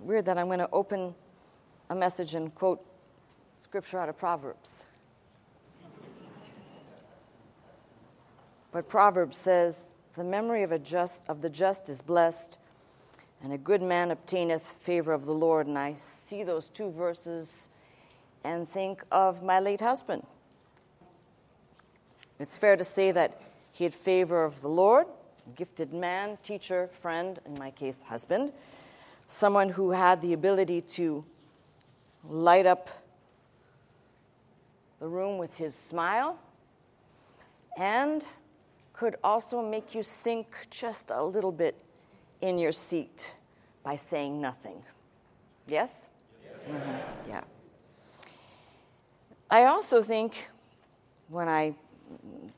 Weird that I'm going to open a message and quote scripture out of Proverbs. But Proverbs says, "The memory of the just is blessed, and a good man obtaineth favor of the Lord." And I see those two verses and think of my late husband. It's fair to say that he had favor of the Lord, gifted man, teacher, friend, in my case, husband, someone who had the ability to light up the room with his smile and could also make you sink just a little bit in your seat by saying nothing. Yes? Yes. Mm-hmm. Yeah. I also think, when I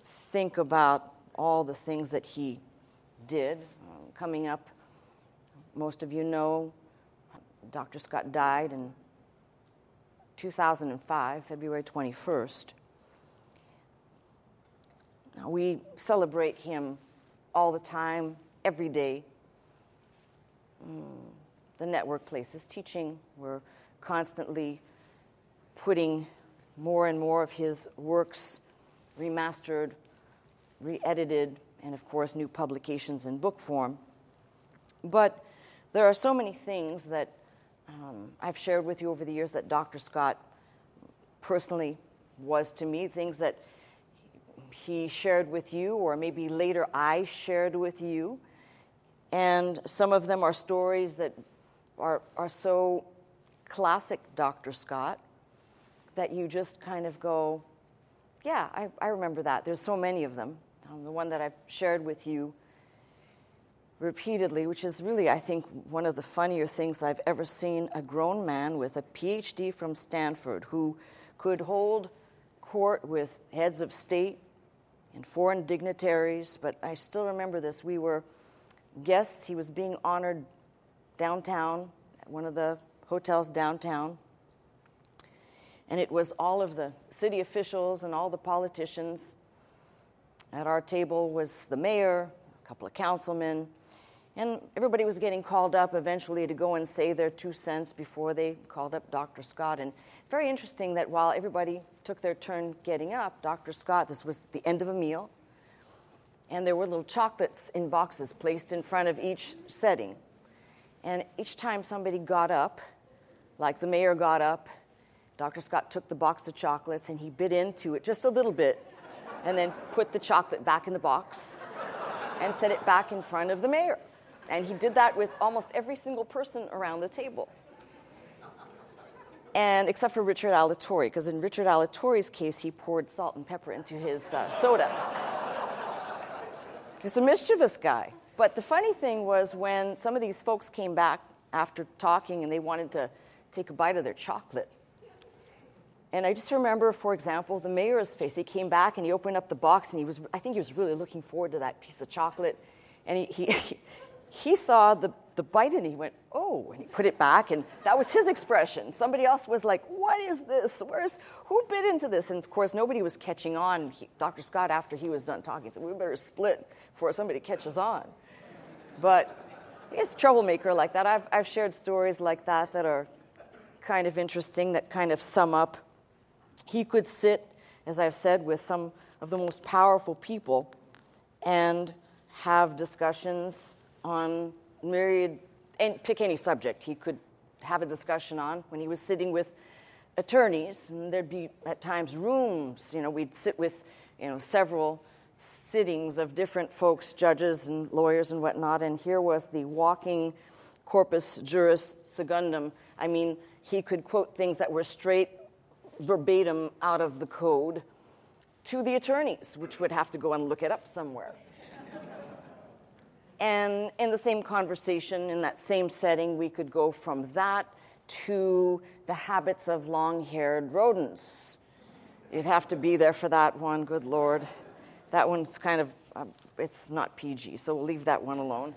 think about all the things that he did, coming up, most of you know, Dr. Scott died in 2005, February 21st. Now, we celebrate him all the time, every day. The network places teaching. We're constantly putting more and more of his works, remastered, re-edited, and of course new publications in book form. But there are so many things that I've shared with you over the years that Dr. Scott personally was to me, things that he shared with you, or maybe later I shared with you. And some of them are stories that are so classic Dr. Scott that you just kind of go, yeah, I remember that. There's so many of them. The one that I've shared with you repeatedly, which is really, I think, one of the funnier things I've ever seen, a grown man with a PhD from Stanford who could hold court with heads of state and foreign dignitaries, but I still remember this. We were guests. He was being honored downtown at one of the hotels downtown, and it was all of the city officials and all the politicians. At our table was the mayor, a couple of councilmen, and everybody was getting called up eventually to go and say their 2 cents before they called up Dr. Scott. And very interesting that while everybody took their turn getting up, Dr. Scott, this was the end of a meal, and there were little chocolates in boxes placed in front of each setting. And each time somebody got up, like the mayor got up, Dr. Scott took the box of chocolates and he bit into it just a little bit and then put the chocolate back in the box and set it back in front of the mayor. And he did that with almost every single person around the table. And except for Richard Alatorre, because in Richard Alatorre's case, he poured salt and pepper into his soda. He's a mischievous guy. But the funny thing was when some of these folks came back after talking and they wanted to take a bite of their chocolate. And I just remember, for example, the mayor's face. He came back and he opened up the box and I think he was really looking forward to that piece of chocolate. And he saw the bite and he went, oh, and he put it back. And that was his expression. Somebody else was like, what is this? Who bit into this? And of course, nobody was catching on. Dr. Scott, after he was done talking, said, we better split before somebody catches on. But he's a troublemaker like that. I've shared stories like that that are kind of interesting, that kind of sum up. He could sit, as I've said, with some of the most powerful people and have discussions on myriad, and pick any subject he could have a discussion on. When he was sitting with attorneys, and there'd be at times rooms, we'd sit with, several sittings of different folks, judges and lawyers and whatnot, and here was the walking corpus juris secundum. He could quote things that were straight verbatim out of the code to the attorneys, which would have to go and look it up somewhere. And in the same conversation, in that same setting, we could go from that to the habits of long-haired rodents. You'd have to be there for that one, good Lord. That one's kind of, it's not PG, so we'll leave that one alone.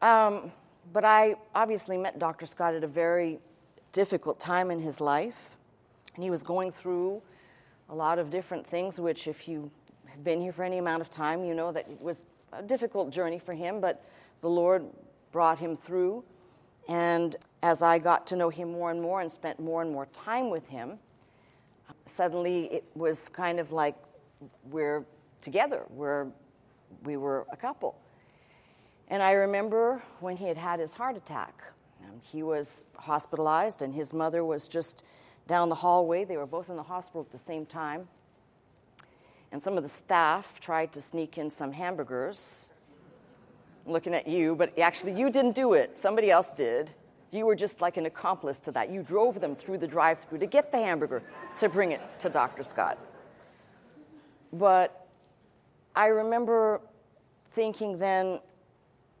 But I obviously met Dr. Scott at a very difficult time in his life, and he was going through a lot of different things, which if you have been here for any amount of time, you know that it was a difficult journey for him, but the Lord brought him through, And as I got to know him more and more and spent more and more time with him, suddenly it was kind of like we're together. We were a couple. And I remember when he had had his heart attack. He was hospitalized, and his mother was just down the hallway. They were both in the hospital at the same time. And some of the staff tried to sneak in some hamburgers. I'm looking at you, but actually you didn't do it. Somebody else did. You were just like an accomplice to that. You drove them through the drive-thru to get the hamburger to bring it to Dr. Scott. But I remember thinking then,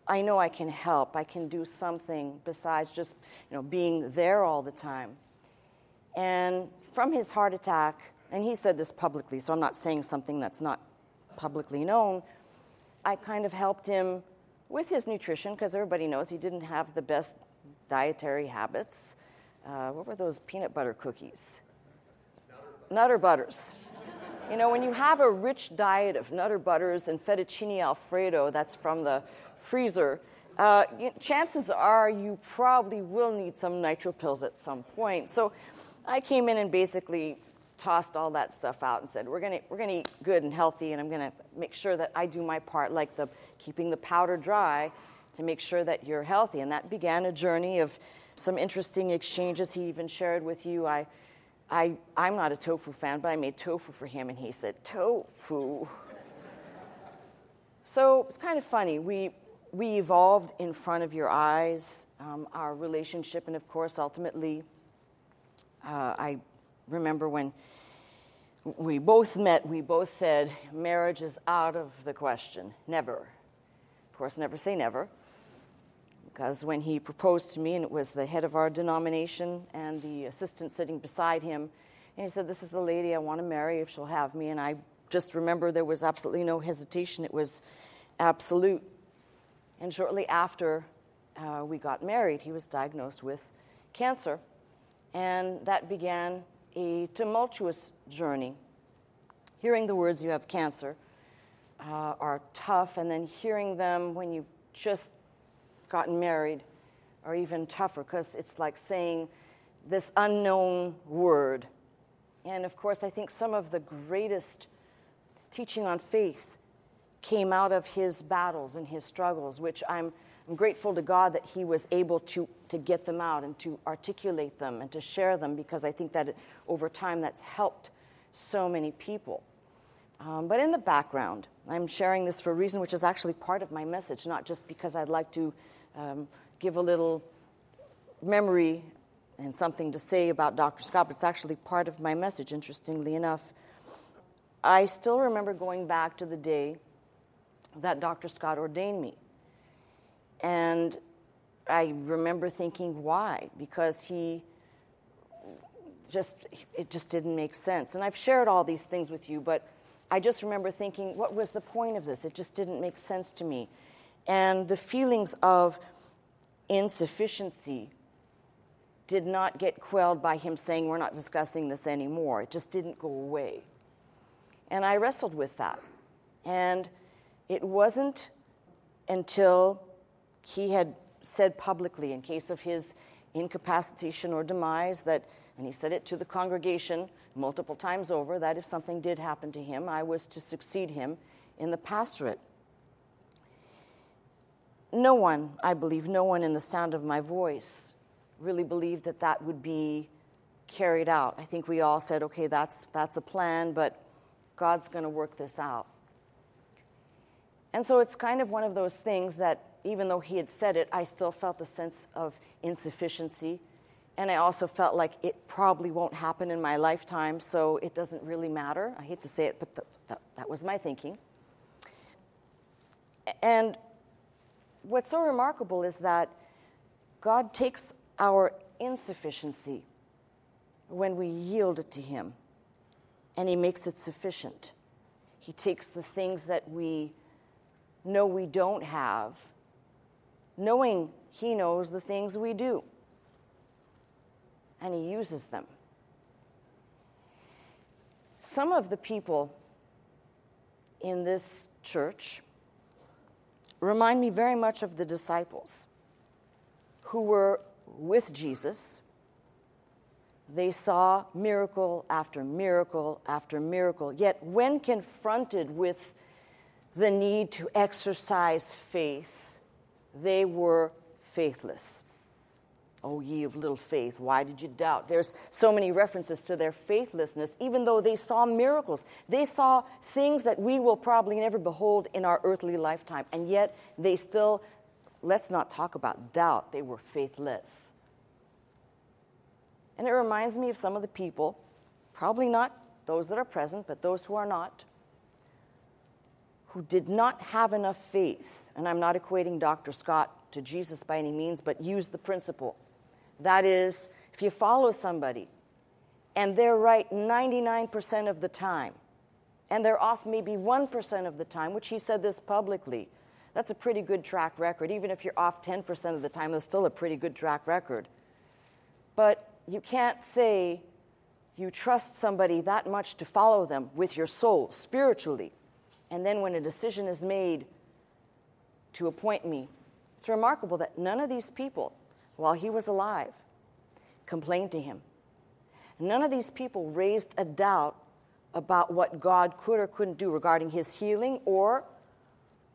I know I can help. I can do something besides just, being there all the time. And from his heart attack, and he said this publicly, so I'm not saying something that's not publicly known, I kind of helped him with his nutrition, because everybody knows he didn't have the best dietary habits. What were those peanut butter cookies? Nutter butters. When you have a rich diet of Nutter butters and fettuccine Alfredo that's from the freezer, chances are you probably will need some nitro pills at some point. So I came in and basically tossed all that stuff out and said, we're going to eat good and healthy, and I'm going to make sure that I do my part, like keeping the powder dry to make sure that you're healthy. And that began a journey of some interesting exchanges. He even shared with you, I'm not a tofu fan, but I made tofu for him, and he said, tofu. So it's kind of funny. We evolved in front of your eyes, our relationship, and of course, ultimately, I remember when we both met, we both said, marriage is out of the question. Never. Of course, never say never. Because when he proposed to me, and it was the head of our denomination and the assistant sitting beside him, and he said, this is the lady I want to marry if she'll have me. And I just remember there was absolutely no hesitation. It was absolute. And shortly after we got married, he was diagnosed with cancer. And that began a tumultuous journey. Hearing the words, you have cancer, are tough. And then hearing them when you've just gotten married are even tougher, because it's like saying this unknown word. And of course, I think some of the greatest teaching on faith came out of his battles and his struggles, which I'm grateful to God that he was able to get them out and to articulate them and to share them, because I think that over time that's helped so many people. But in the background, I'm sharing this for a reason, which is actually part of my message, not just because I'd like to give a little memory and something to say about Dr. Scott, but it's actually part of my message, interestingly enough. I still remember going back to the day that Dr. Scott ordained me. And I remember thinking, why? Because it just didn't make sense. And I've shared all these things with you, but I just remember thinking, what was the point of this? It just didn't make sense to me. And the feelings of insufficiency did not get quelled by him saying, we're not discussing this anymore. It just didn't go away. And I wrestled with that. And it wasn't until he had said publicly, in case of his incapacitation or demise, that, and he said it to the congregation multiple times over, that if something did happen to him, I was to succeed him in the pastorate. No one, I believe, no one in the sound of my voice really believed that that would be carried out. I think we all said, okay, that's a plan, but God's going to work this out. And so it's kind of one of those things that even though he had said it, I still felt the sense of insufficiency. And I also felt like it probably won't happen in my lifetime, so it doesn't really matter. I hate to say it, but that was my thinking. And what's so remarkable is that God takes our insufficiency when we yield it to him, and he makes it sufficient. He takes the things that we know we don't have, knowing he knows the things we do, and he uses them. Some of the people in this church remind me very much of the disciples. who were with Jesus. They saw miracle after miracle after miracle. Yet when confronted with the need to exercise faith, they were faithless. Oh, ye of little faith, why did you doubt? There's so many references to their faithlessness, even though they saw miracles. They saw things that we will probably never behold in our earthly lifetime, and yet they still, let's not talk about doubt, they were faithless. And it reminds me of some of the people, probably not those that are present, but those who are not, who did not have enough faith. And I'm not equating Dr. Scott to Jesus by any means, but use the principle. That is, if you follow somebody and they're right 99% of the time, and they're off maybe 1% of the time, which he said this publicly, that's a pretty good track record. Even if you're off 10% of the time, that's still a pretty good track record. But you can't say you trust somebody that much to follow them with your soul, spiritually, and then when a decision is made to appoint me. It's remarkable that none of these people, while he was alive, complained to him. None of these people raised a doubt about what God could or couldn't do regarding his healing or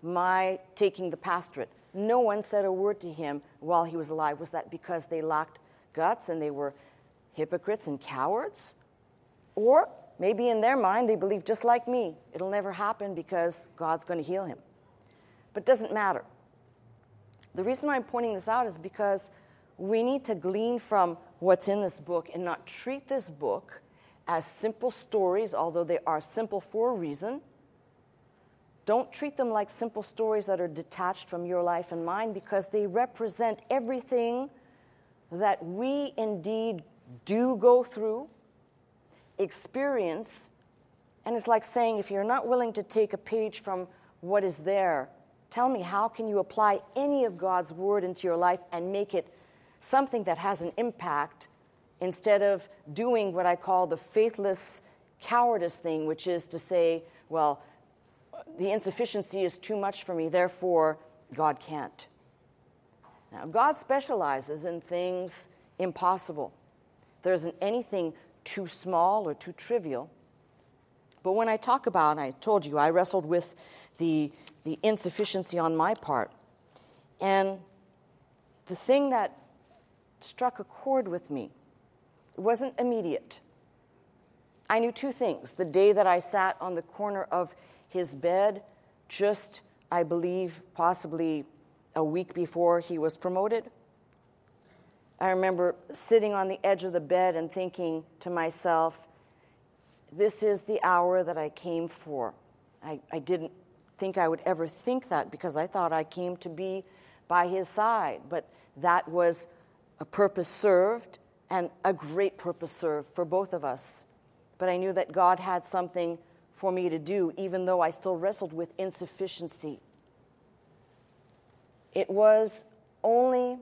my taking the pastorate. No one said a word to him while he was alive. Was that because they lacked guts and they were hypocrites and cowards? Or maybe in their mind they believe, just like me, it'll never happen because God's going to heal him. But it doesn't matter. The reason why I'm pointing this out is because we need to glean from what's in this book and not treat this book as simple stories, although they are simple for a reason. Don't treat them like simple stories that are detached from your life and mine, because they represent everything that we indeed do go through, experience, and it's like saying, if you're not willing to take a page from what is there, tell me, how can you apply any of God's word into your life and make it something that has an impact, instead of doing what I call the faithless cowardice thing, which is to say, well, the insufficiency is too much for me, therefore God can't. Now, God specializes in things impossible. There isn't anything too small or too trivial. But when I talk about, and I told you, I wrestled with the insufficiency on my part. And the thing that struck a chord with me, it wasn't immediate. I knew two things. The day that I sat on the corner of his bed, just, I believe, possibly a week before he was promoted, I remember sitting on the edge of the bed and thinking to myself, this is the hour that I came for. I didn't think I would ever think that, because I thought I came to be by his side. But that was a purpose served, and a great purpose served for both of us. But I knew that God had something for me to do, even though I still wrestled with insufficiency. It was only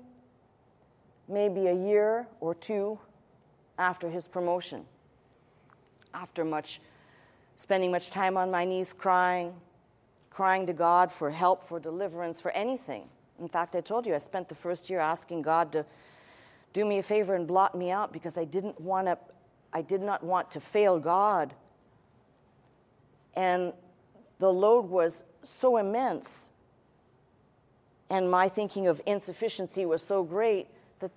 maybe a year or two after his promotion, after spending much time on my knees crying to God for help, for deliverance, for anything. In fact, I told you, I spent the first year asking God to do me a favor and blot me out, because I did not want to fail God. And the load was so immense, and my thinking of insufficiency was so great, that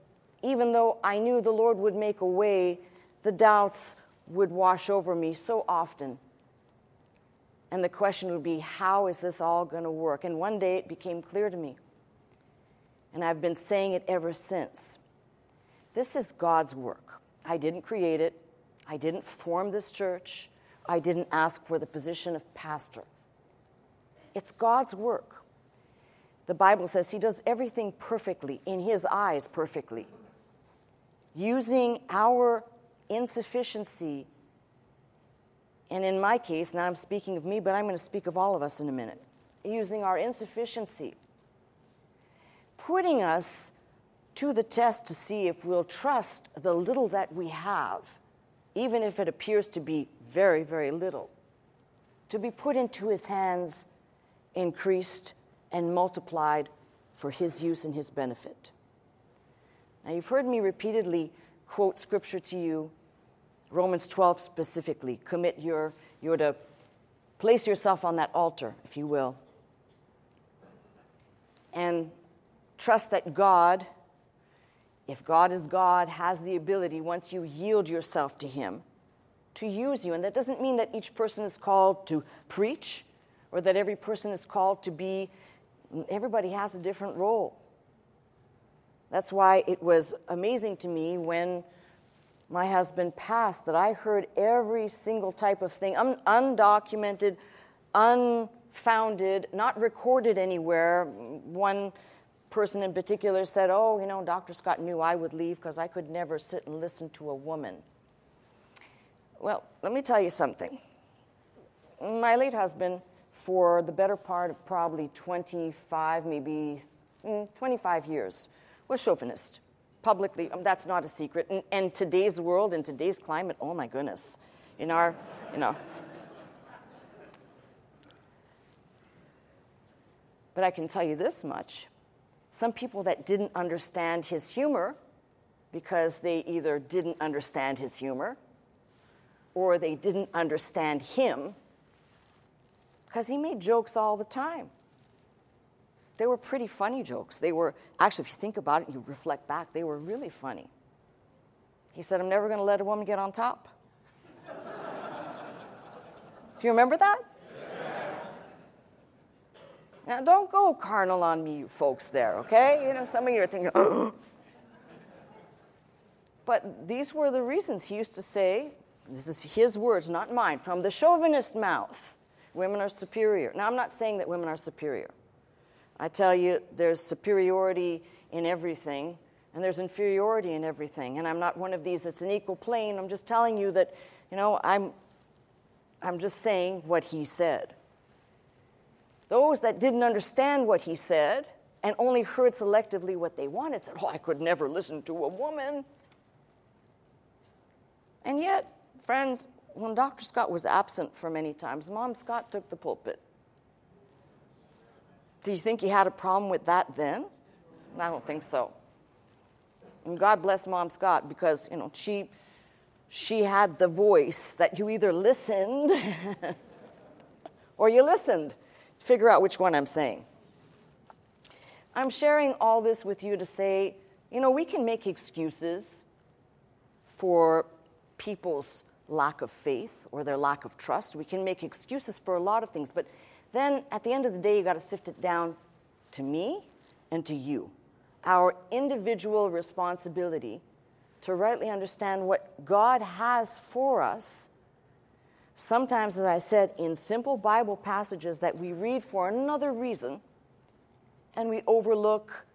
even though I knew the Lord would make a way, the doubts would wash over me so often. And the question would be, how is this all going to work? And one day it became clear to me, and I've been saying it ever since. This is God's work. I didn't create it. I didn't form this church. I didn't ask for the position of pastor. It's God's work. The Bible says he does everything perfectly, in his eyes perfectly. Using our insufficiency, and in my case, now I'm speaking of me, but I'm going to speak of all of us in a minute. Using our insufficiency, putting us to the test to see if we'll trust the little that we have, even if it appears to be very, very little, to be put into his hands, increased and multiplied for his use and his benefit. Now, you've heard me repeatedly quote Scripture to you, Romans 12 specifically. Commit you're to place yourself on that altar, if you will, and trust that God, if God is God, has the ability, once you yield yourself to Him, to use you. And that doesn't mean that each person is called to preach or that every person is called to be, everybody has a different role. That's why it was amazing to me when my husband passed that I heard every single type of thing, undocumented, unfounded, not recorded anywhere. One person in particular said, oh, you know, Dr. Scott knew I would leave because I could never sit and listen to a woman. Well, let me tell you something. My late husband, for the better part of probably 25 years, was chauvinist. Publicly, that's not a secret. And today's world, in today's climate, oh my goodness, in our, you know. But I can tell you this much. Some people that didn't understand his humor, because they either didn't understand his humor or they didn't understand him, because he made jokes all the time. They were pretty funny jokes. They were, actually, if you think about it, you reflect back, they were really funny. He said, I'm never going to let a woman get on top. Do you remember that? Now, don't go carnal on me, you folks there, okay? You know, some of you are thinking, oh. But these were the reasons he used to say, this is his words, not mine, from the chauvinist mouth, women are superior. Now, I'm not saying that women are superior. I tell you, there's superiority in everything, and there's inferiority in everything, and I'm not one of these that's an equal plane. I'm just telling you that, you know, I'm just saying what he said. Those that didn't understand what he said and only heard selectively what they wanted said, oh, I could never listen to a woman. And yet, friends, when Dr. Scott was absent for many times, Mom Scott took the pulpit. Do you think he had a problem with that then? I don't think so. And God bless Mom Scott, because, you know, she had the voice that you either listened or you listened. Figure out which one I'm saying. I'm sharing all this with you to say, you know, we can make excuses for people's lack of faith or their lack of trust. We can make excuses for a lot of things. But then at the end of the day, you got to sift it down to me and to you. Our individual responsibility to rightly understand what God has for us. Sometimes, as I said, in simple Bible passages that we read for another reason, and we overlook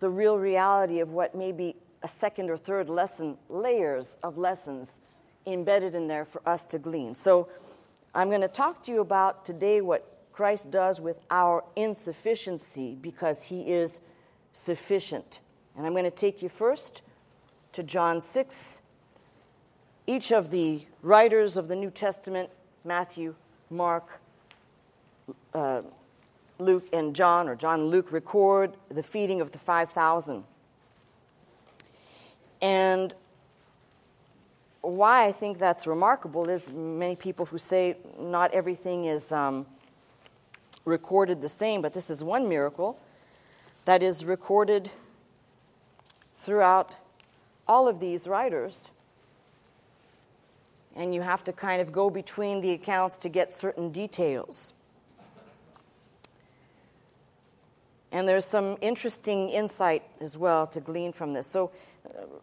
the real reality of what may be a second or third lesson, layers of lessons embedded in there for us to glean. So I'm going to talk to you about today what Christ does with our insufficiency, because He is sufficient. And I'm going to take you first to John 6. Each of the writers of the New Testament, Matthew, Mark, Luke, and John, or John and Luke, record the feeding of the 5,000. And why I think that's remarkable is many people who say not everything is recorded the same, but this is one miracle that is recorded throughout all of these writers. And you have to kind of go between the accounts to get certain details. And there's some interesting insight as well to glean from this. So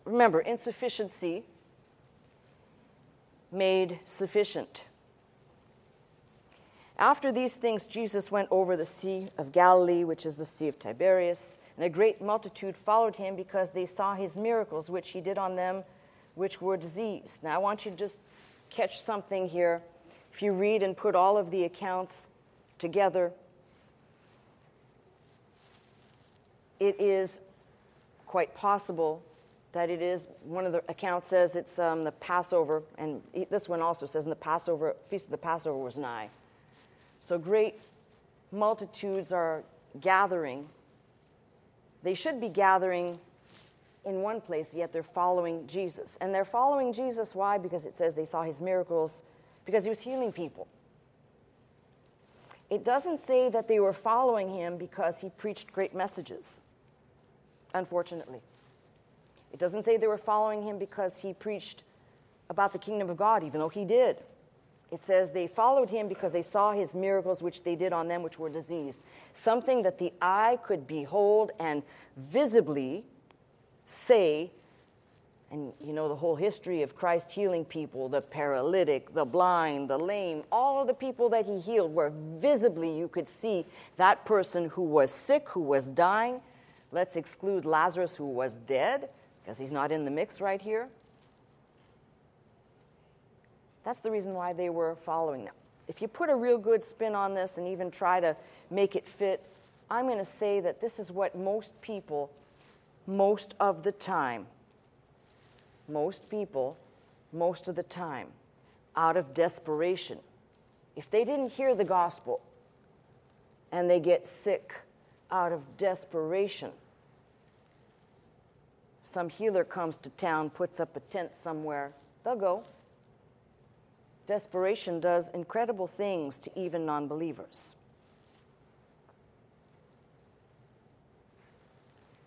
remember, insufficiency made sufficient. After these things, Jesus went over the Sea of Galilee, which is the Sea of Tiberias, and a great multitude followed him because they saw his miracles, which he did on them, which were diseased. Now, I want you to just catch something here. If you read and put all of the accounts together, it is quite possible that it is, one of the accounts says it's the Passover, and this one also says, and the Passover, Feast of the Passover was nigh. So great multitudes are gathering. They should be gathering in one place, yet they're following Jesus. And they're following Jesus, why? Because it says they saw his miracles, because he was healing people. It doesn't say that they were following him because he preached great messages, unfortunately. It doesn't say they were following him because he preached about the kingdom of God, even though he did. It says they followed him because they saw his miracles, which they did on them which were diseased. Something that the eye could behold and visibly say, and you know the whole history of Christ healing people, the paralytic, the blind, the lame, all of the people that he healed were visibly, you could see that person who was sick, who was dying. Let's exclude Lazarus, who was dead, because he's not in the mix right here. That's the reason why they were following them. If you put a real good spin on this and even try to make it fit, I'm going to say that this is what most people, most of the time, out of desperation, if they didn't hear the gospel and they get sick out of desperation, some healer comes to town, puts up a tent somewhere, they'll go. Desperation does incredible things to even non-believers.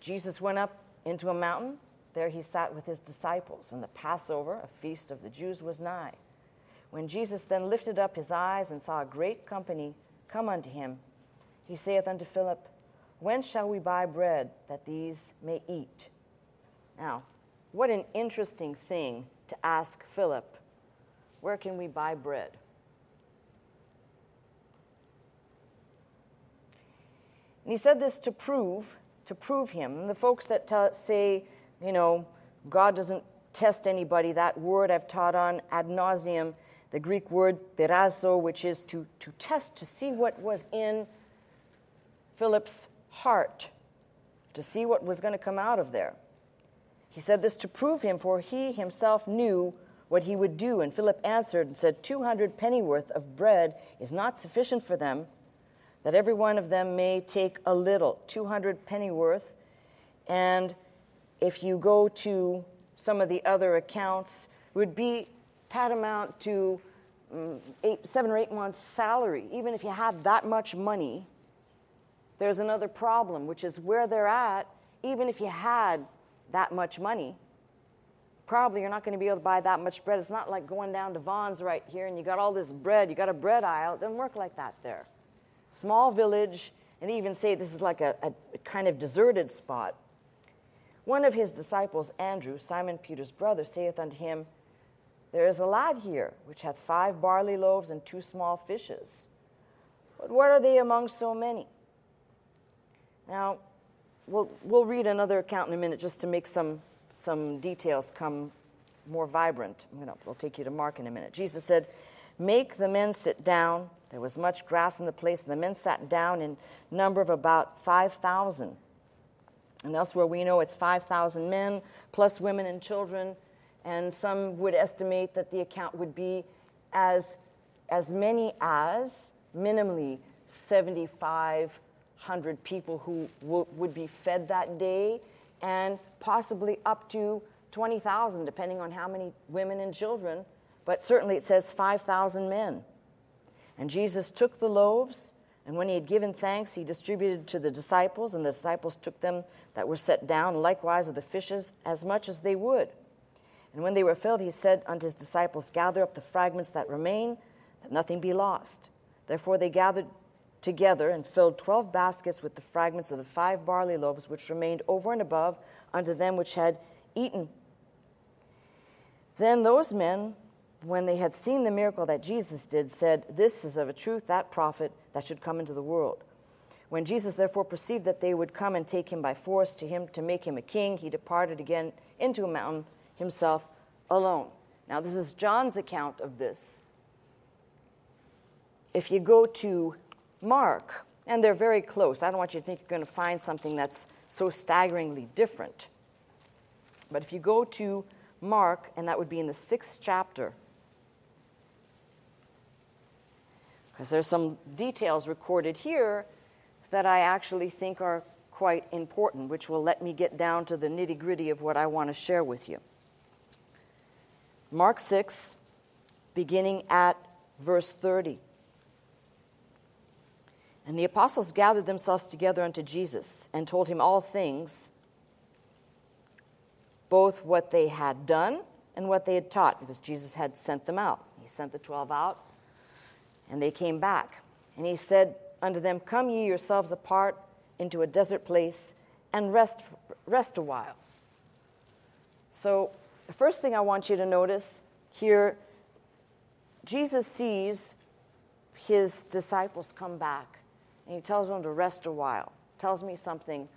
Jesus went up into a mountain. There he sat with his disciples, and the Passover, a feast of the Jews, was nigh. When Jesus then lifted up his eyes and saw a great company come unto him, he saith unto Philip, When shall we buy bread that these may eat? Now, what an interesting thing to ask Philip. Where can we buy bread? And he said this to prove him. And the folks that say, you know, God doesn't test anybody, that word I've taught on ad nauseum, the Greek word perazo, which is to test, to see what was in Philip's heart, to see what was going to come out of there. He said this to prove him, for he himself knew what he would do. And Philip answered and said, 200 pennyworth of bread is not sufficient for them, that every one of them may take a little. 200 pennyworth. And if you go to some of the other accounts, it would be paramount to 7 or 8 months' salary. Even if you had that much money, there's another problem, which is where they're at. Even if you had that much money, probably you're not going to be able to buy that much bread. It's not like going down to Vons right here and you got all this bread, you got a bread aisle. It doesn't work like that there. Small village, and they even say this is like a kind of deserted spot. One of his disciples, Andrew, Simon Peter's brother, saith unto him, There is a lad here which hath 5 barley loaves and 2 small fishes. But what are they among so many? Now, we'll read another account in a minute just to make some details come more vibrant. We'll take you to Mark in a minute. Jesus said, Make the men sit down. There was much grass in the place, and the men sat down in number of about 5,000. And elsewhere we know it's 5,000 men, plus women and children, and some would estimate that the account would be as many as minimally 7,500 people who would be fed that day, and possibly up to 20,000, depending on how many women and children, but certainly it says 5,000 men. And Jesus took the loaves, and when he had given thanks, he distributed to the disciples, and the disciples took them that were set down, likewise of the fishes, as much as they would. And when they were filled, he said unto his disciples, Gather up the fragments that remain, that nothing be lost. Therefore they gathered together and filled 12 baskets with the fragments of the 5 barley loaves which remained over and above unto them which had eaten. Then those men, when they had seen the miracle that Jesus did, said, This is of a truth that prophet that should come into the world. When Jesus therefore perceived that they would come and take him by force to him to make him a king, he departed again into a mountain himself alone. Now this is John's account of this. If you go to Mark, and they're very close. I don't want you to think you're going to find something that's so staggeringly different. But if you go to Mark, and that would be in the 6th chapter, because there's some details recorded here that I actually think are quite important, which will let me get down to the nitty-gritty of what I want to share with you. Mark 6, beginning at verse 30. And the apostles gathered themselves together unto Jesus and told him all things, both what they had done and what they had taught, because Jesus had sent them out. He sent the 12 out, and they came back. And he said unto them, Come ye yourselves apart into a desert place and rest a while. So the first thing I want you to notice here, Jesus sees his disciples come back, and he tells them to rest a while. Tells me something.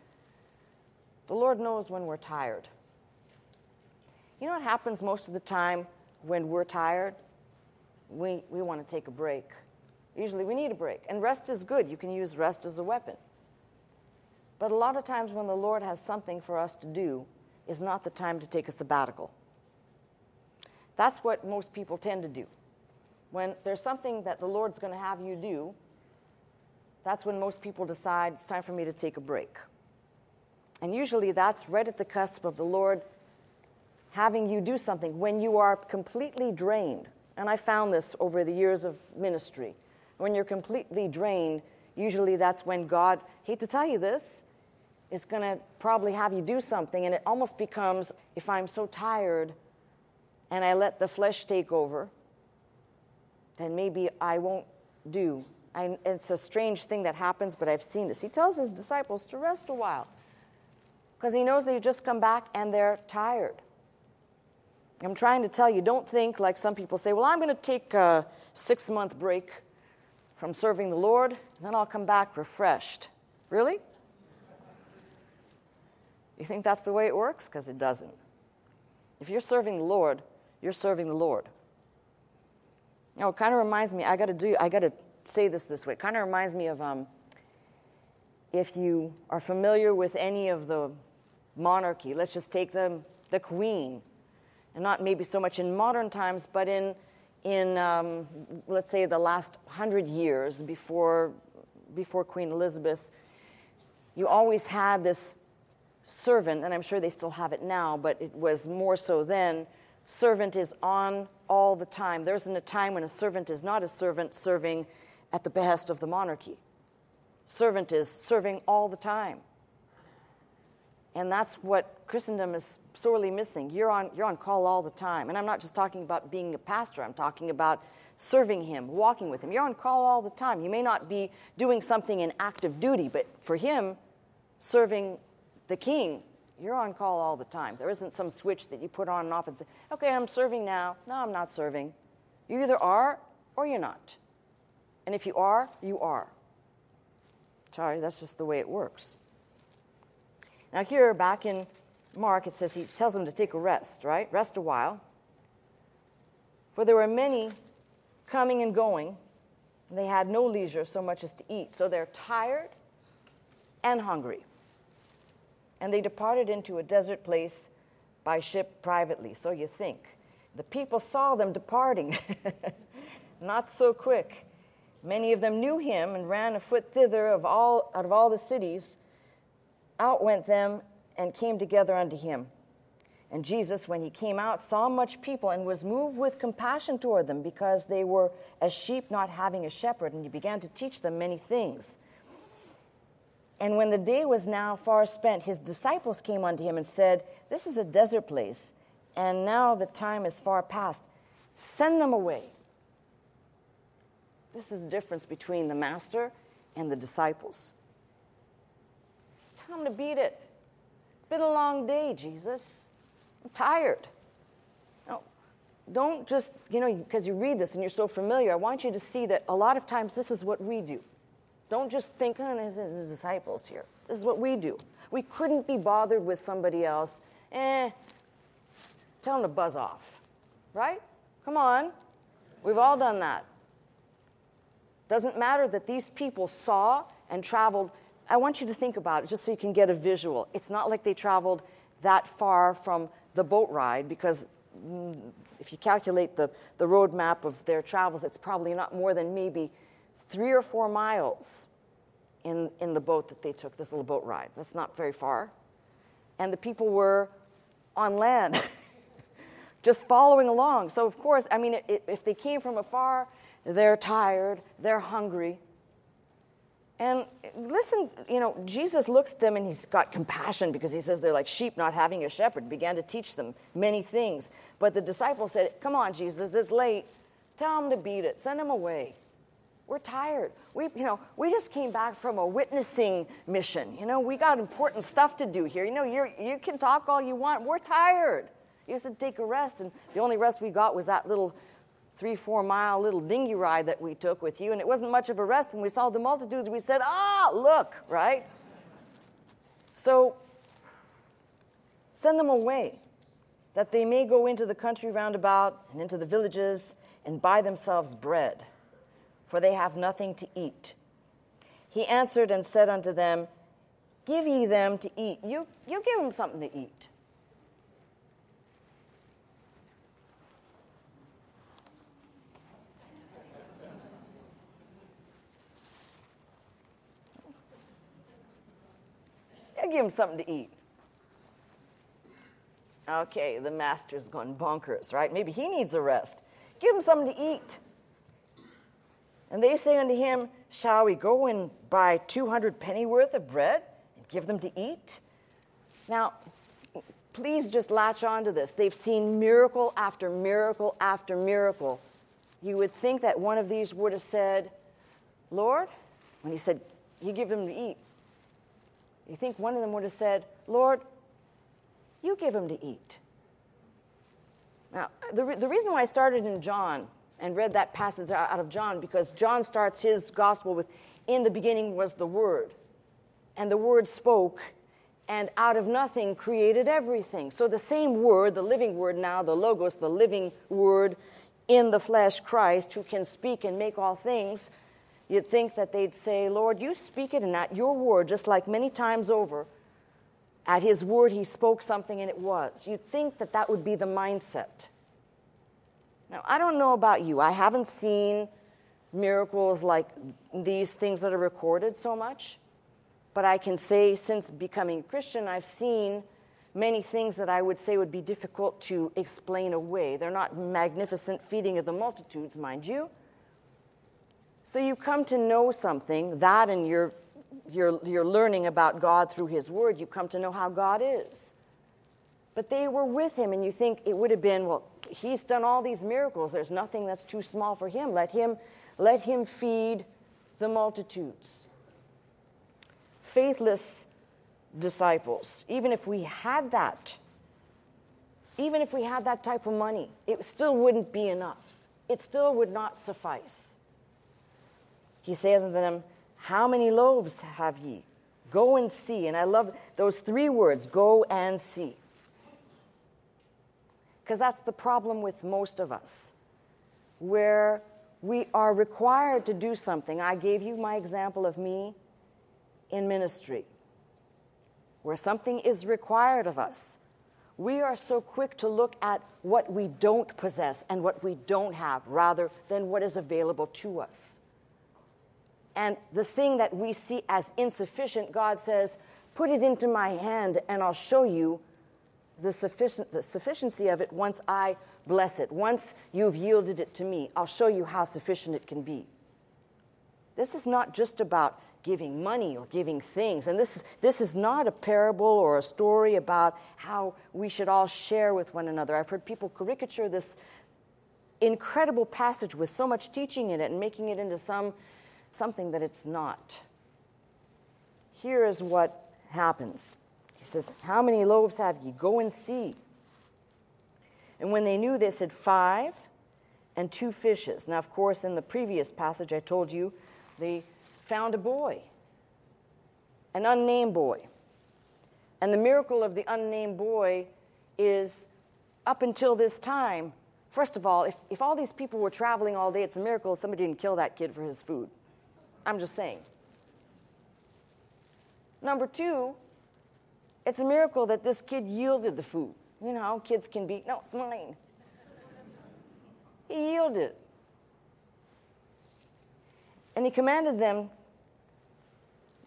The Lord knows when we're tired. You know what happens most of the time when we're tired? We want to take a break. Usually we need a break. And rest is good. You can use rest as a weapon. But a lot of times when the Lord has something for us to do, is not the time to take a sabbatical. That's what most people tend to do. When there's something that the Lord's going to have you do, that's when most people decide it's time for me to take a break. And usually that's right at the cusp of the Lord having you do something when you are completely drained. And I found this over the years of ministry. When you're completely drained, usually that's when God, hate to tell you this, is going to probably have you do something. And it almost becomes, if I'm so tired and I let the flesh take over, then maybe I won't do. It's a strange thing that happens, but I've seen this. He tells his disciples to rest a while because he knows they've just come back and they're tired. I'm trying to tell you, don't think like some people say, well, I'm going to take a 6-month break from serving the Lord, and then I'll come back refreshed. Really? You think that's the way it works? Because it doesn't. If you're serving the Lord, you're serving the Lord. Now, it kind of reminds me, I got to say this way. It kind of reminds me of if you are familiar with any of the monarchy, let's just take the queen. And not maybe so much in modern times, but in let's say the last 100 years before Queen Elizabeth, you always had this servant, and I'm sure they still have it now, but it was more so then. Servant is on all the time. There isn't a time when a servant is not a servant serving at the behest of the monarchy. Servant is serving all the time. And that's what Christendom is sorely missing. You're on call all the time. And I'm not just talking about being a pastor. I'm talking about serving him, walking with him. You're on call all the time. You may not be doing something in active duty, but for him, serving the king, you're on call all the time. There isn't some switch that you put on and off and say, okay, I'm serving now. No, I'm not serving. You either are or you're not. And if you are, you are. Sorry, that's just the way it works. Now here, back in Mark, it says he tells them to take a rest, right? Rest a while. For there were many coming and going, and they had no leisure so much as to eat. So they're tired and hungry. And they departed into a desert place by ship privately. So you think. The people saw them departing. Not so quick. Many of them knew him and ran afoot thither out of all the cities. Out went them and came together unto him. And Jesus, when he came out, saw much people and was moved with compassion toward them, because they were as sheep not having a shepherd, and he began to teach them many things. And when the day was now far spent, his disciples came unto him and said, This is a desert place, and now the time is far past. Send them away. This is the difference between the master and the disciples. Time to beat it. It's been a long day, Jesus. I'm tired. No, don't just, because you read this and you're so familiar, I want you to see that a lot of times this is what we do. Don't just think, there's disciples here. This is what we do. We couldn't be bothered with somebody else. Tell them to buzz off. Right? Come on. We've all done that. Doesn't matter that these people saw and traveled. I want you to think about it just so you can get a visual. It's not like they traveled that far from the boat ride, because if you calculate the road map of their travels, it's probably not more than maybe 3 or 4 miles in the boat that they took, this little boat ride. That's not very far. And the people were on land, just following along. So, of course, I mean, if they came from afar, they're tired, they're hungry. And listen, you know, Jesus looks at them and he's got compassion because he says they're like sheep not having a shepherd, began to teach them many things. But the disciples said, come on, Jesus, it's late. Tell them to beat it. Send them away. We're tired. We just came back from a witnessing mission. You know, we got important stuff to do here. You know, you can talk all you want. We're tired. You just have to take a rest. And the only rest we got was that little 3-4 mile little dinghy ride that we took with you. And it wasn't much of a rest. When we saw the multitudes, we said, look, right? So send them away, that they may go into the country round about and into the villages and buy themselves bread, for they have nothing to eat. He answered and said unto them, give ye them to eat. You give them something to eat. You give them something to eat. Okay, the master's gone bonkers, right? Maybe he needs a rest. Give them something to eat. And they say unto him, shall we go and buy 200 penny worth of bread and give them to eat? Now, please just latch on to this. They've seen miracle after miracle after miracle. You would think that one of these would have said, Lord, when he said, you give them to eat. You think one of them would have said, Lord, you give them to eat. Now, the reason why I started in John and read that passage out of John, because John starts his gospel with, in the beginning was the Word, and the Word spoke, and out of nothing created everything. So the same Word, the living Word now, the Logos, the living Word in the flesh, Christ, who can speak and make all things, you'd think that they'd say, Lord, you speak it, and at your word, just like many times over, at his word he spoke something and it was. You'd think that that would be the mindset. Now, I don't know about you. I haven't seen miracles like these things that are recorded so much. But I can say since becoming a Christian, I've seen many things that I would say would be difficult to explain away. They're not magnificent feeding of the multitudes, mind you. So you come to know something, that and your learning about God through his word, you come to know how God is. But they were with him, and you think it would have been, well, he's done all these miracles. There's nothing that's too small for him. Let him feed the multitudes. Faithless disciples. Even if we had that type of money, it still wouldn't be enough. It still would not suffice. He saith unto them, how many loaves have ye? Go and see. And I love those three words, go and see. Because that's the problem with most of us, where we are required to do something. I gave you my example of me in ministry, where something is required of us. We are so quick to look at what we don't possess and what we don't have, rather than what is available to us. And the thing that we see as insufficient, God says, put it into my hand and I'll show you the sufficiency of it once I bless it. Once you've yielded it to me, I'll show you how sufficient it can be. This is not just about giving money or giving things. And this is not a parable or a story about how we should all share with one another. I've heard people caricature this incredible passage with so much teaching in it and making it into something that it's not. Here is what happens. He says, how many loaves have ye? Go and see. And when they knew, they said, 5 and 2 fishes. Now, of course, in the previous passage I told you, they found a boy, an unnamed boy. And the miracle of the unnamed boy is, up until this time, first of all, if all these people were traveling all day, it's a miracle somebody didn't kill that kid for his food. I'm just saying. Number two, it's a miracle that this kid yielded the food. You know how kids can be, no, it's mine. He yielded. And he commanded them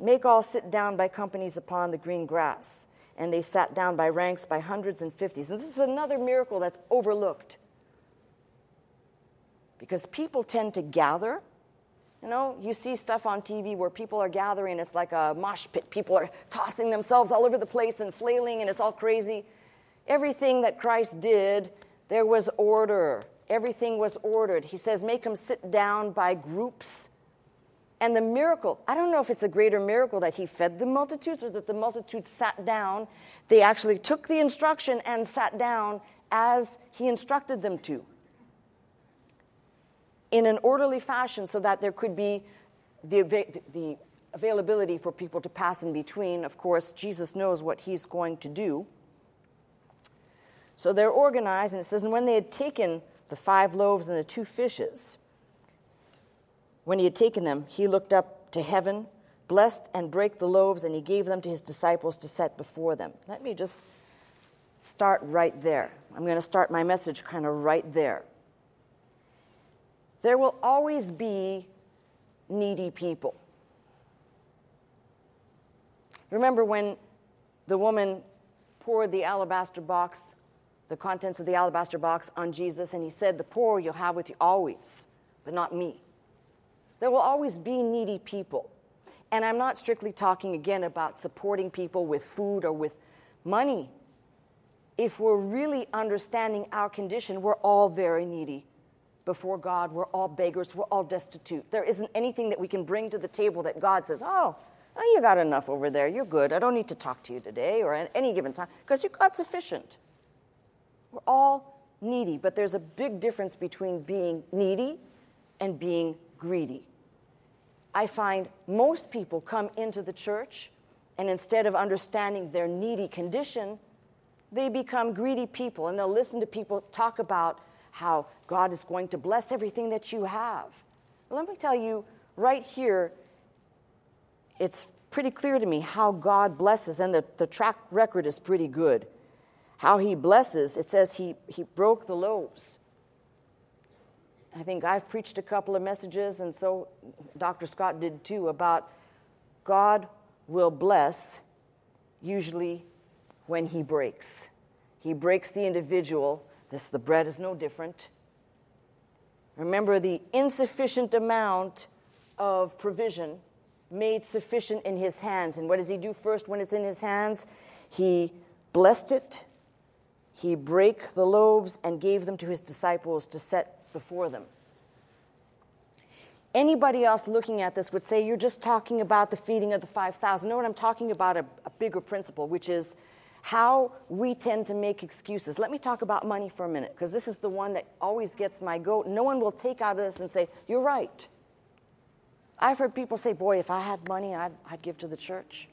Make all sit down by companies upon the green grass. And they sat down by ranks, by hundreds and fifties. And this is another miracle that's overlooked. Because people tend to gather. You know, you see stuff on TV where people are gathering. It's like a mosh pit. People are tossing themselves all over the place and flailing, and it's all crazy. Everything that Christ did, there was order. Everything was ordered. He says, make them sit down by groups. And the miracle, I don't know if it's a greater miracle that he fed the multitudes or that the multitudes sat down. They actually took the instruction and sat down as he instructed them to, in an orderly fashion, so that there could be the availability for people to pass in between. Of course, Jesus knows what he's going to do. So they're organized, and it says, and when they had taken the 5 loaves and the 2 fishes, when he had taken them, he looked up to heaven, blessed and brake the loaves, and he gave them to his disciples to set before them. Let me just start right there. I'm going to start my message kind of right there. There will always be needy people. Remember when the woman poured the alabaster box, the contents of the alabaster box, on Jesus, and he said, the poor you'll have with you always, but not me. There will always be needy people. And I'm not strictly talking, again, about supporting people with food or with money. If we're really understanding our condition, we're all very needy. Before God, we're all beggars, we're all destitute. There isn't anything that we can bring to the table that God says, oh, you got enough over there, you're good, I don't need to talk to you today or at any given time, because you're God sufficient. We're all needy, but there's a big difference between being needy and being greedy. I find most people come into the church, and instead of understanding their needy condition, they become greedy people, and they'll listen to people talk about how God is going to bless everything that you have. Well, let me tell you, right here, it's pretty clear to me how God blesses, and the track record is pretty good. How he blesses, it says he broke the loaves. I think I've preached a couple of messages, and so Dr. Scott did too, about God will bless usually when he breaks. He breaks the individual. The bread is no different. Remember, the insufficient amount of provision made sufficient in his hands. And what does he do first when it's in his hands? He blessed it. He brake the loaves and gave them to his disciples to set before them. Anybody else looking at this would say, you're just talking about the feeding of the 5,000. No, I'm talking about a bigger principle, which is how we tend to make excuses. Let me talk about money for a minute, because this is the one that always gets my goat. No one will take out of this and say, you're right. I've heard people say, boy, if I had money, I'd give to the church.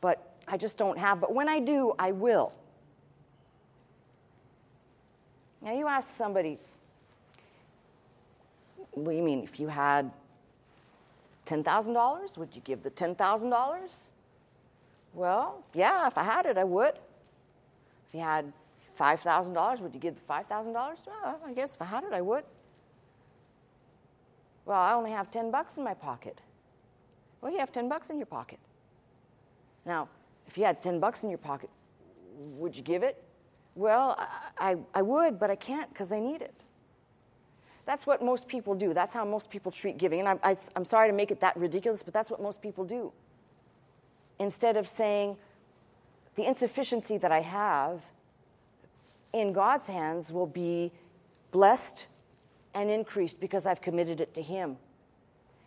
But I just don't have. But when I do, I will. Now, you ask somebody, what do you mean? If you had $10,000, would you give the $10,000? Well, yeah, if I had it, I would. If you had $5,000, would you give the $5,000? Well, I guess if I had it, I would. Well, I only have 10 bucks in my pocket. Well, you have 10 bucks in your pocket. Now, if you had 10 bucks in your pocket, would you give it? Well, I would, but I can't because I need it. That's what most people do. That's how most people treat giving. And I'm sorry to make it that ridiculous, but that's what most people do. Instead of saying, the insufficiency that I have in God's hands will be blessed and increased because I've committed it to him.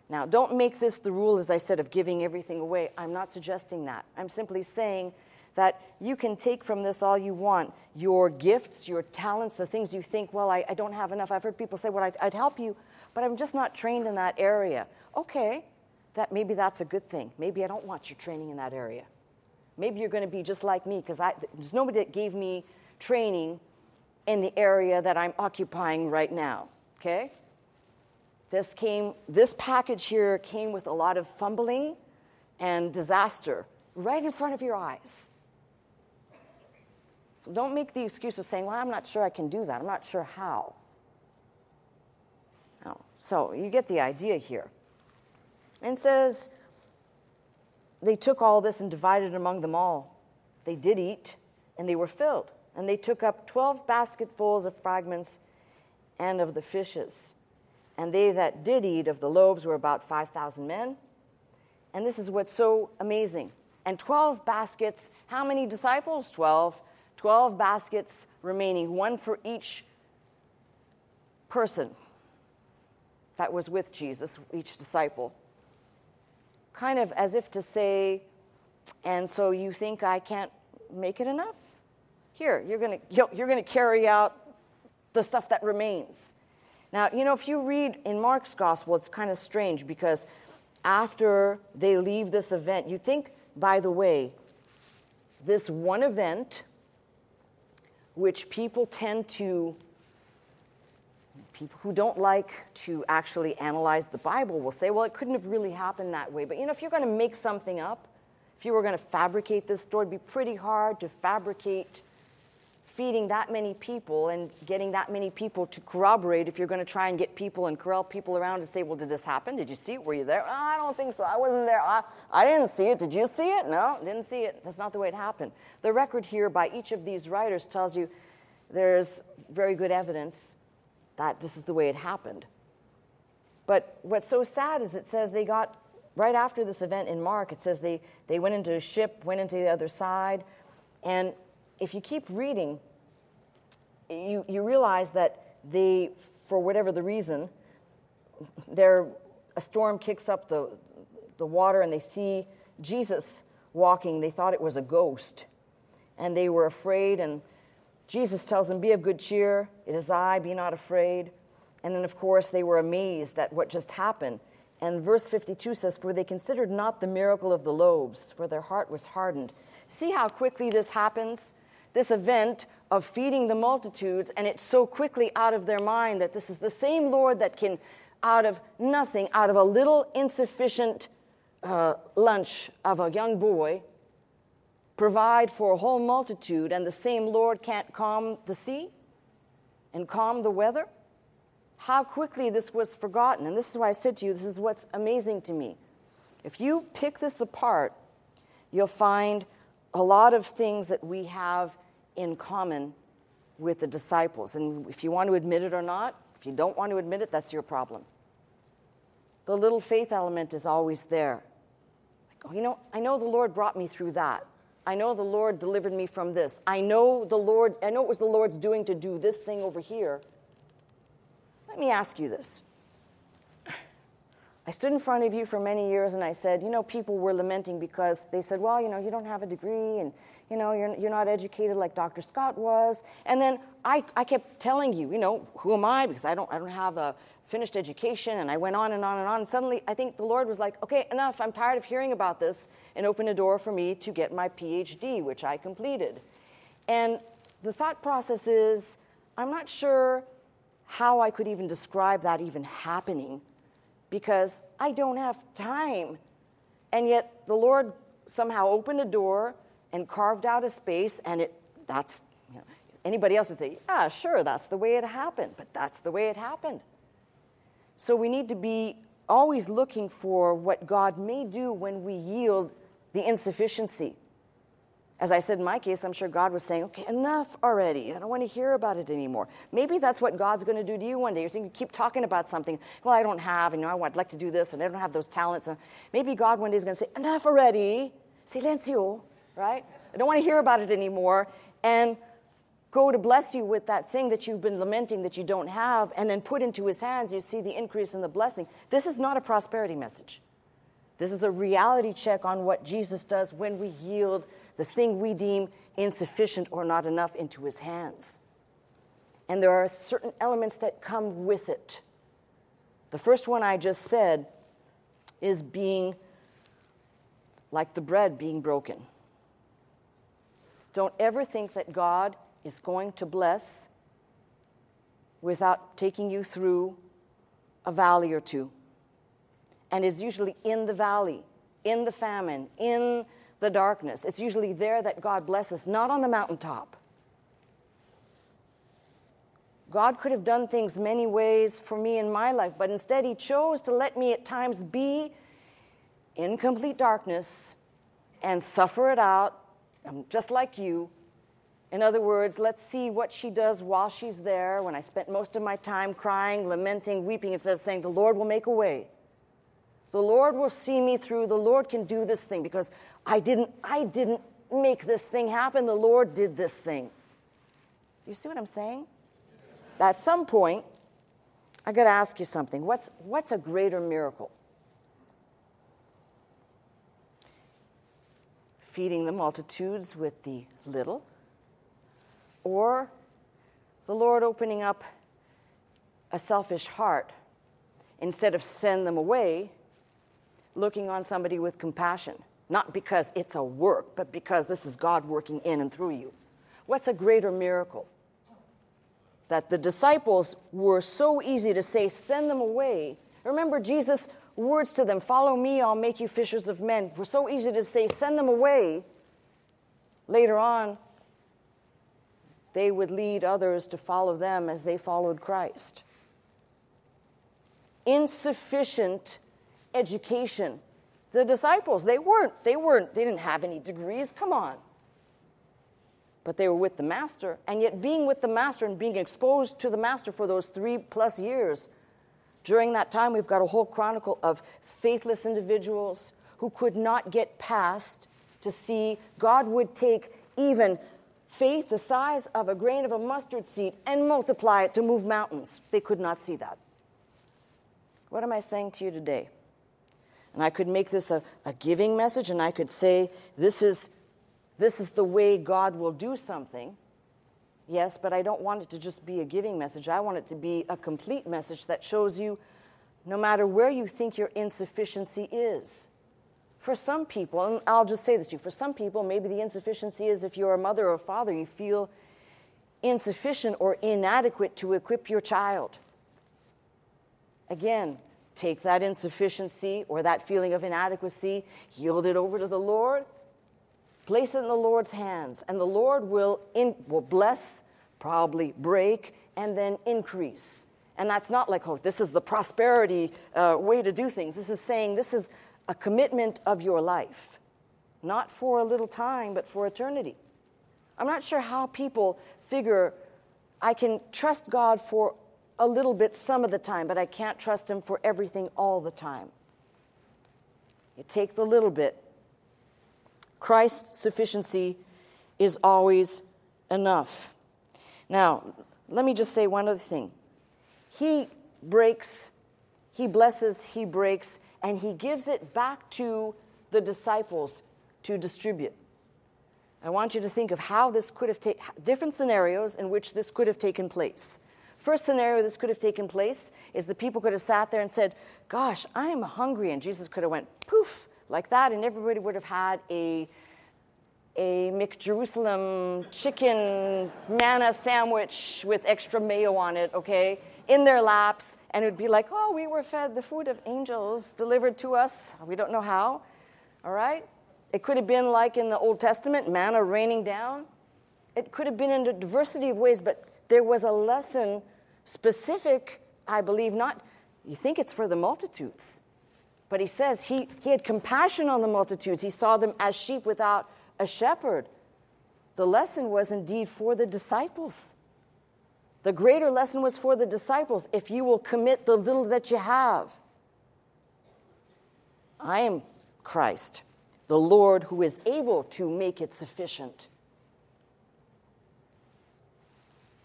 Now, don't make this the rule, as I said, of giving everything away. I'm not suggesting that. I'm simply saying that you can take from this all you want, your gifts, your talents, the things you think, well, I don't have enough. I've heard people say, well, I'd help you, but I'm just not trained in that area. Okay. That maybe that's a good thing. Maybe I don't want your training in that area. Maybe you're going to be just like me, because there's nobody that gave me training in the area that I'm occupying right now, okay? This package here came with a lot of fumbling and disaster right in front of your eyes. So don't make the excuse of saying, well, I'm not sure I can do that. I'm not sure how. Oh, so you get the idea here. And says, they took all this and divided it among them all. They did eat, and they were filled. And they took up 12 basketfuls of fragments and of the fishes. And they that did eat of the loaves were about 5,000 men. And this is what's so amazing. And 12 baskets, how many disciples? 12. 12 baskets remaining, one for each person that was with Jesus, each disciple. Kind of as if to say, and so you think I can't make it enough? Here, you're going to carry out the stuff that remains. Now, you know, if you read in Mark's gospel, it's kind of strange because after they leave this event, you think, by the way, this one event, which people tend to, people who don't like to actually analyze the Bible will say, well, it couldn't have really happened that way. But, you know, if you're going to make something up, if you were going to fabricate this story, it'd be pretty hard to fabricate feeding that many people and getting that many people to corroborate if you're going to try and get people and corral people around to say, well, did this happen? Did you see it? Were you there? Oh, I don't think so. I wasn't there. I didn't see it. Did you see it? No, didn't see it. That's not the way it happened. The record here by each of these writers tells you there's very good evidence that this is the way it happened. But what's so sad is it says they got, right after this event in Mark, it says they went into a ship, went into the other side. And if you keep reading, you realize that they, for whatever the reason, a storm kicks up the water and they see Jesus walking. They thought it was a ghost, and they were afraid, and Jesus tells them, be of good cheer, it is I, be not afraid. And then, of course, they were amazed at what just happened. And verse 52 says, for they considered not the miracle of the loaves, for their heart was hardened. See how quickly this happens? This event of feeding the multitudes, and it's so quickly out of their mind that this is the same Lord that can, out of nothing, out of a little insufficient lunch of a young boy, provide for a whole multitude, and the same Lord can't calm the sea and calm the weather. How quickly this was forgotten. And this is why I said to you, this is what's amazing to me. If you pick this apart, you'll find a lot of things that we have in common with the disciples. And if you want to admit it or not, if you don't want to admit it, that's your problem. The little faith element is always there. Like, oh, you know, I know the Lord brought me through that. I know the Lord delivered me from this. I know it was the Lord's doing to do this thing over here. Let me ask you this. I stood in front of you for many years and I said, you know, people were lamenting because they said, well, you know, you don't have a degree and, you know, you're not educated like Dr. Scott was. And then I kept telling you, you know, who am I? Because I don't have a finished education. And I went on and on and on. And suddenly I think the Lord was like, okay, enough. I'm tired of hearing about this, and opened a door for me to get my PhD, which I completed. And the thought process is, I'm not sure how I could even describe that even happening, because I don't have time. And yet the Lord somehow opened a door and carved out a space, and that's, you know, anybody else would say, yeah, sure, that's the way it happened, but that's the way it happened. So we need to be always looking for what God may do when we yield the insufficiency. As I said in my case, I'm sure God was saying, okay, enough already. I don't want to hear about it anymore. Maybe that's what God's going to do to you one day. You're saying, you keep talking about something. Well, I don't have, and you know, I'd like to do this, and I don't have those talents. And maybe God one day is going to say, enough already. Silencio, right? I don't want to hear about it anymore. And go to bless you with that thing that you've been lamenting that you don't have, and then put into his hands, you see the increase in the blessing. This is not a prosperity message. This is a reality check on what Jesus does when we yield the thing we deem insufficient or not enough into his hands. And there are certain elements that come with it. The first one I just said is being like the bread being broken. Don't ever think that God is going to bless without taking you through a valley or two. And is usually in the valley, in the famine, in the darkness. It's usually there that God blesses, not on the mountaintop. God could have done things many ways for me in my life, but instead he chose to let me at times be in complete darkness and suffer it out. I'm just like you. In other words, let's see what she does while she's there. When I spent most of my time crying, lamenting, weeping, instead of saying, the Lord will make a way. The Lord will see me through. The Lord can do this thing because I didn't make this thing happen. The Lord did this thing. You see what I'm saying? At some point, I got to ask you something. What's a greater miracle? Feeding the multitudes with the little, or the Lord opening up a selfish heart instead of send them away, looking on somebody with compassion, not because it's a work, but because this is God working in and through you. What's a greater miracle? That the disciples were so easy to say, send them away. Remember Jesus' words to them, follow me, I'll make you fishers of men. Were so easy to say, send them away. Later on, they would lead others to follow them as they followed Christ. Insufficient education. The disciples, they didn't have any degrees, come on. But they were with the Master, and yet being with the Master and being exposed to the Master for those 3+ years, during that time we've got a whole chronicle of faithless individuals who could not get past to see God would take even faith the size of a grain of a mustard seed and multiply it to move mountains. They could not see that. What am I saying to you today? And I could make this a giving message, and I could say, this is the way God will do something. Yes, but I don't want it to just be a giving message. I want it to be a complete message that shows you no matter where you think your insufficiency is. For some people, and I'll just say this to you, for some people, maybe the insufficiency is if you're a mother or a father, you feel insufficient or inadequate to equip your child. Again, take that insufficiency or that feeling of inadequacy, yield it over to the Lord, place it in the Lord's hands, and the Lord will bless, probably break, and then increase. And that's not like, oh, this is the prosperity way to do things. This is saying this is a commitment of your life, not for a little time, but for eternity. I'm not sure how people figure I can trust God for a little bit some of the time, but I can't trust him for everything all the time. You take the little bit. Christ's sufficiency is always enough. Now, let me just say one other thing. He breaks, he blesses, he breaks, and he gives it back to the disciples to distribute. I want you to think of how this could have different scenarios in which this could have taken place. First scenario this could have taken place is the people could have sat there and said, gosh, I am hungry. And Jesus could have went poof like that, and everybody would have had a McJerusalem chicken manna sandwich with extra mayo on it, okay, in their laps. And it would be like, oh, we were fed the food of angels delivered to us. We don't know how, all right? It could have been like in the Old Testament, manna raining down. It could have been in a diversity of ways, but there was a lesson specific, I believe, not, you think it's for the multitudes, but he says he had compassion on the multitudes. He saw them as sheep without a shepherd. The lesson was indeed for the disciples. The greater lesson was for the disciples. If you will commit the little that you have. I am Christ, the Lord who is able to make it sufficient.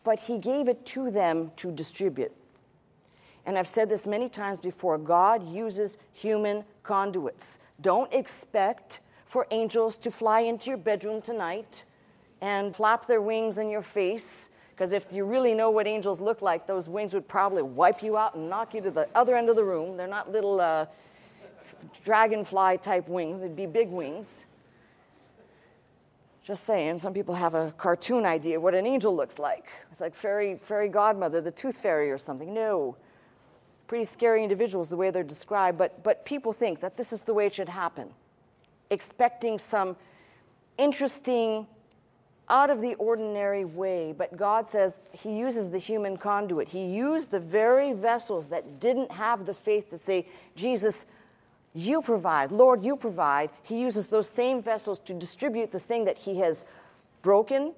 But he gave it to them to distribute. And I've said this many times before, God uses human conduits. Don't expect for angels to fly into your bedroom tonight and flap their wings in your face, because if you really know what angels look like, those wings would probably wipe you out and knock you to the other end of the room. They're not little dragonfly-type wings. It'd be big wings. Just saying, some people have a cartoon idea of what an angel looks like. It's like fairy godmother, the tooth fairy or something. No. Pretty scary individuals, the way they're described. But people think that this is the way it should happen, expecting some interesting, out-of-the-ordinary way. But God says he uses the human conduit. He used the very vessels that didn't have the faith to say, Jesus, You provide. Lord, you provide. He uses those same vessels to distribute the thing that he has broken,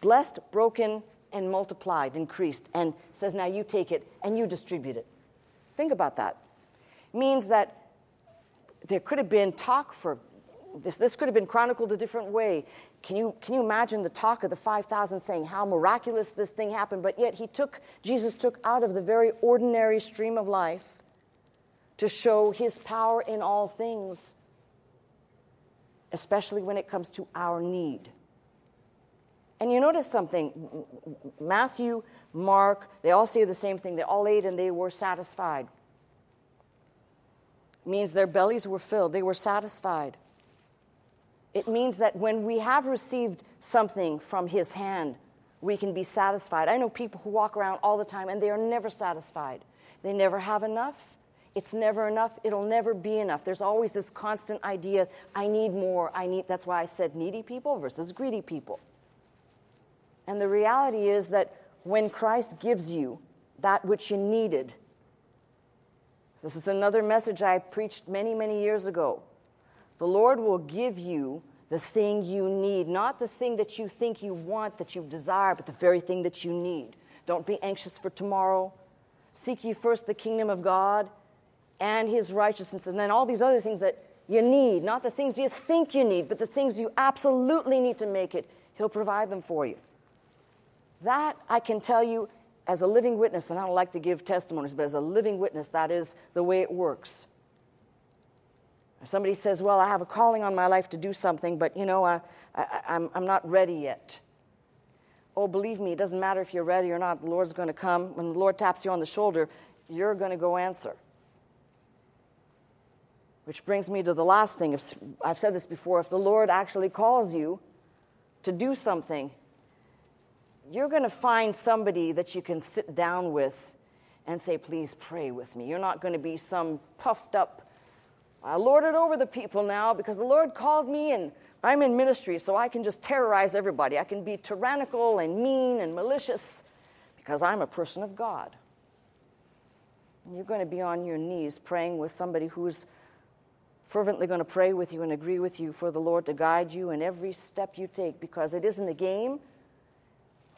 blessed, broken, and multiplied, increased, and says, now you take it and you distribute it. Think about that. It means that there could have been talk for this. This could have been chronicled a different way. Can you imagine the talk of the 5,000 thing, how miraculous this thing happened? But yet Jesus took out of the very ordinary stream of life to show his power in all things, especially when it comes to our need. And you notice something. Matthew, Mark, they all say the same thing. They all ate and they were satisfied. It means their bellies were filled. They were satisfied. It means that when we have received something from his hand, we can be satisfied. I know people who walk around all the time and they are never satisfied. They never have enough. It's never enough. It'll never be enough. There's always this constant idea, I need more. That's why I said needy people versus greedy people. And the reality is that when Christ gives you that which you needed, this is another message I preached many, many years ago. The Lord will give you the thing you need, not the thing that you think you want, that you desire, but the very thing that you need. Don't be anxious for tomorrow. Seek ye first the kingdom of God and his righteousness, and then all these other things that you need, not the things you think you need, but the things you absolutely need to make it. He'll provide them for you. That, I can tell you, as a living witness, and I don't like to give testimonies, but as a living witness, that is the way it works. If somebody says, well, I have a calling on my life to do something, but, I'm not ready yet. Oh, believe me, it doesn't matter if you're ready or not. The Lord's going to come. When the Lord taps you on the shoulder, you're going to go answer. Which brings me to the last thing. I've said this before. If the Lord actually calls you to do something, you're going to find somebody that you can sit down with and say, please pray with me. You're not going to be some puffed up, I lord it over the people now because the Lord called me and I'm in ministry, so I can just terrorize everybody. I can be tyrannical and mean and malicious because I'm a person of God. And you're going to be on your knees praying with somebody who's fervently going to pray with you and agree with you for the Lord to guide you in every step you take, because it isn't a game.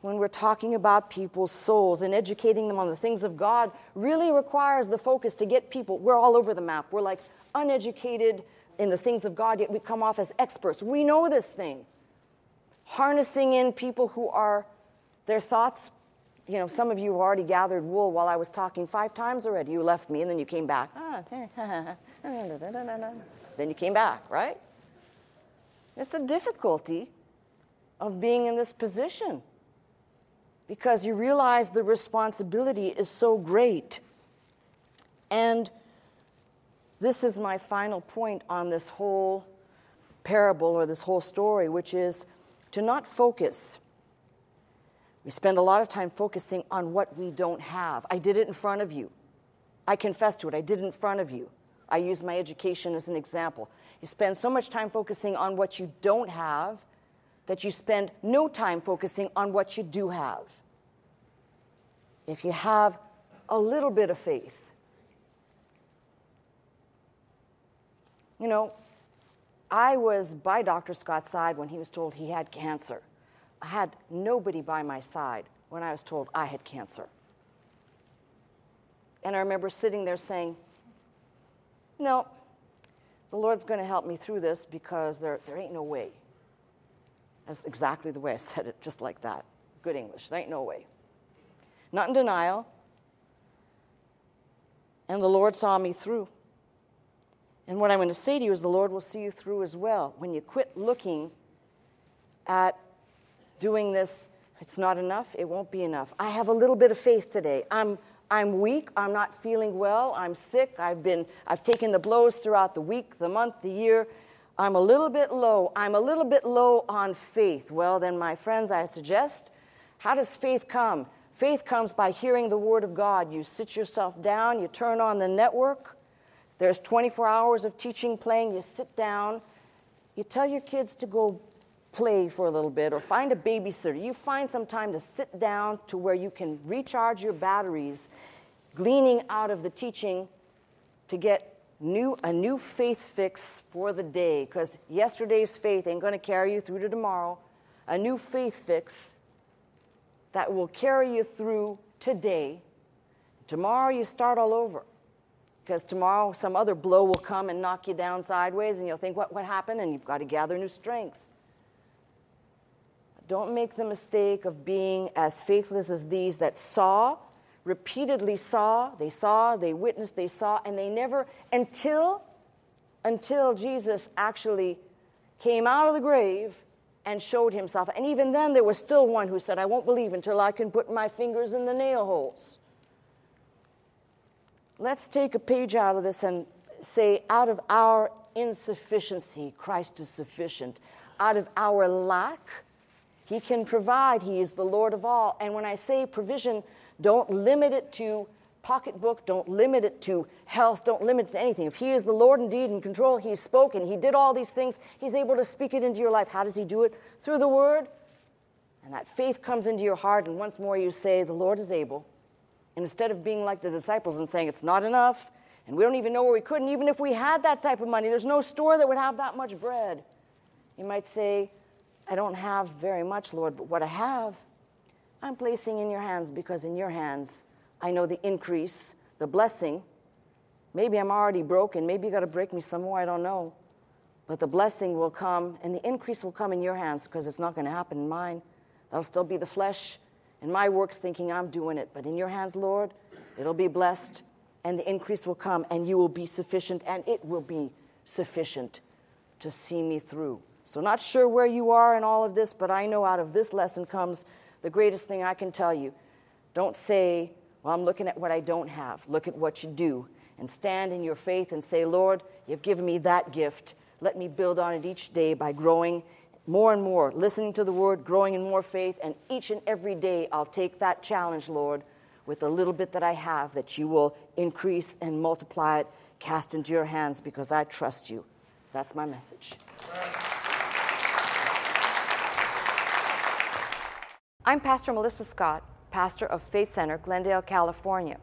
When we're talking about people's souls and educating them on the things of God, really requires the focus to get people. We're all over the map. We're like uneducated in the things of God, yet we come off as experts. We know this thing. Harnessing in people who are, their thoughts, some of you have already gathered wool while I was talking 5 times already. You left me and then you came back. Then you came back, right? It's the difficulty of being in this position, because you realize the responsibility is so great. And this is my final point on this whole parable or this whole story, which is to not focus. We spend a lot of time focusing on what we don't have. I did it in front of you. I confess to it. I did it in front of you. I use my education as an example. You spend so much time focusing on what you don't have that you spend no time focusing on what you do have. If you have a little bit of faith. I was by Dr. Scott's side when he was told he had cancer. I had nobody by my side when I was told I had cancer. And I remember sitting there saying, no, the Lord's going to help me through this because there ain't no way. That's exactly the way I said it, just like that. Good English. There ain't no way. Not in denial. And the Lord saw me through. And what I'm going to say to you is the Lord will see you through as well. When you quit looking at doing this, it's not enough, it won't be enough. I have a little bit of faith today. I'm weak, I'm not feeling well, I'm sick, I've taken the blows throughout the week, the month, the year. I'm a little bit low on faith. Well, then, my friends, I suggest, how does faith come? Faith comes by hearing the Word of God. You sit yourself down. You turn on the network. There's 24 hours of teaching playing. You sit down. You tell your kids to go play for a little bit or find a babysitter. You find some time to sit down to where you can recharge your batteries, gleaning out of the teaching to get a new faith fix for the day, because yesterday's faith ain't going to carry you through to tomorrow. A new faith fix that will carry you through today. Tomorrow you start all over, because tomorrow some other blow will come and knock you down sideways, and you'll think, what happened? And you've got to gather new strength. Don't make the mistake of being as faithless as these that repeatedly saw, they witnessed, and they never, until Jesus actually came out of the grave and showed himself. And even then, there was still one who said, I won't believe until I can put my fingers in the nail holes. Let's take a page out of this and say, out of our insufficiency, Christ is sufficient. Out of our lack, he can provide. He is the Lord of all. And when I say provision, don't limit it to pocketbook. Don't limit it to health. Don't limit it to anything. If he is the Lord indeed in control, he's spoken. He did all these things. He's able to speak it into your life. How does he do it? Through the word. And that faith comes into your heart. And once more you say, the Lord is able. And instead of being like the disciples and saying, it's not enough, and we don't even know where we could, and even if we had that type of money, there's no store that would have that much bread. You might say, I don't have very much, Lord, but what I have, I'm placing in your hands, because in your hands, I know the increase, the blessing. Maybe I'm already broken. Maybe you got to break me some more. I don't know. But the blessing will come, and the increase will come in your hands, because it's not going to happen in mine. That'll still be the flesh and my works thinking I'm doing it. But in your hands, Lord, it'll be blessed, and the increase will come, and you will be sufficient, and it will be sufficient to see me through. So not sure where you are in all of this, but I know out of this lesson comes the greatest thing I can tell you. Don't say, well, I'm looking at what I don't have. Look at what you do, and stand in your faith and say, Lord, you've given me that gift. Let me build on it each day by growing more and more, listening to the word, growing in more faith, and each and every day I'll take that challenge, Lord, with the little bit that I have, that you will increase and multiply it, cast into your hands, because I trust you. That's my message. I'm Pastor Melissa Scott, pastor of Faith Center, Glendale, California.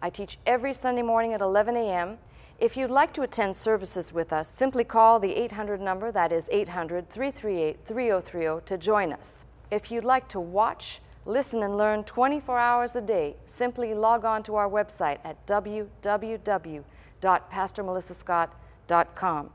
I teach every Sunday morning at 11 a.m. If you'd like to attend services with us, simply call the 800 number, that is 800-338-3030, to join us. If you'd like to watch, listen, and learn 24 hours a day, simply log on to our website at www.PastorMelissaScott.com.